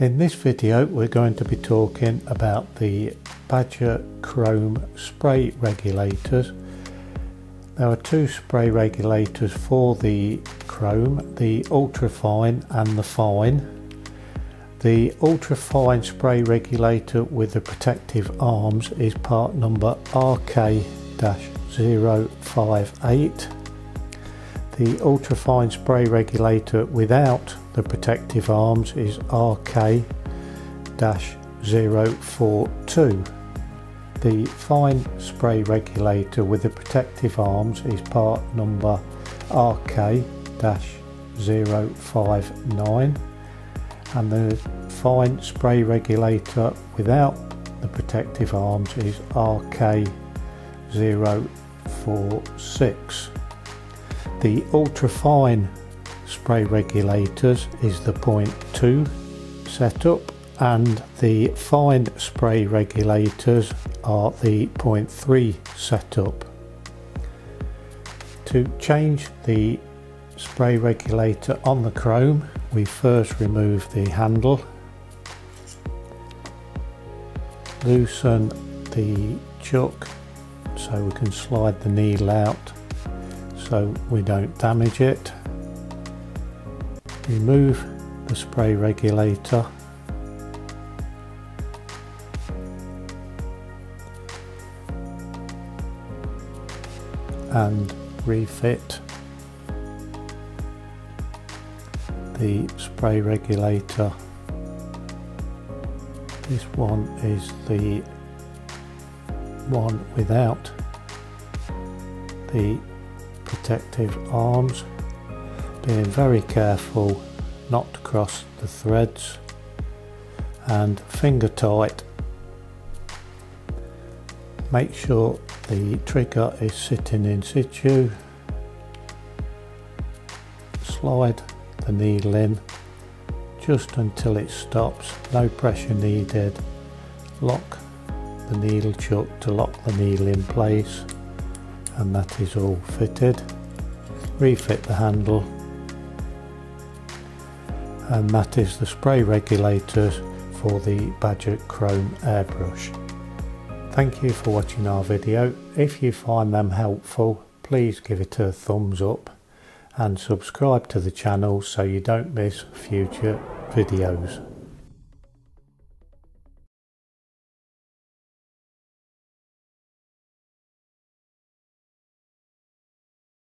In this video we're going to be talking about the Badger Krome spray regulators. There are two spray regulators for the Krome, the Ultrafine and the Fine. The Ultrafine spray regulator with the protective arms is part number RK-058. The Ultrafine spray regulator without the protective arms is RK-042. The Fine spray regulator with the protective arms is part number RK-059, and the Fine spray regulator without the protective arms is RK-046. The Ultrafine spray regulators is the 0.2 setup, and the Fine spray regulators are the 0.3 setup. To change the spray regulator on the Krome, we first remove the handle, loosen the chuck so we can slide the needle out so we don't damage it. Remove the spray regulator. And refit the spray regulator. This one is the one without the protective arms, being very careful not to cross the threads, and finger tight. Make sure the trigger is sitting in situ. Slide the needle in just until it stops, no pressure needed. Lock the needle chuck to lock the needle in place, and that is all fitted. Refit the handle, and that is the spray regulators for the Badger Krome airbrush. Thank you for watching our video. If you find them helpful, please give it a thumbs up and subscribe to the channel so you don't miss future videos.